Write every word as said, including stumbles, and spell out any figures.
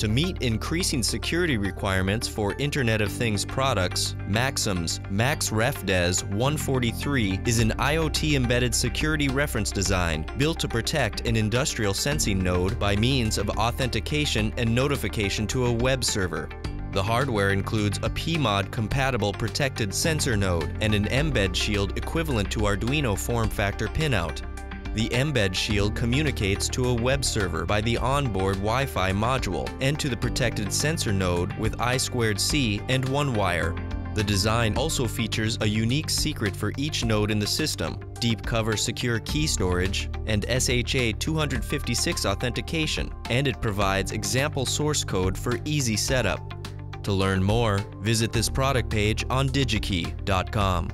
To meet increasing security requirements for Internet of Things products, Maxim's MAXREFDES one forty-three is an IoT-embedded security reference design built to protect an industrial sensing node by means of authentication and notification to a web server. The hardware includes a P MOD-compatible protected sensor node and an mbed shield equivalent to Arduino form factor pinout. The mbed shield communicates to a web server by the onboard Wi-Fi module and to the protected sensor node with I two C and one wire. The design also features a unique secret for each node in the system, DeepCover secure key storage, and S H A two fifty-six authentication, and it provides example source code for easy setup. To learn more, visit this product page on Digi Key dot com.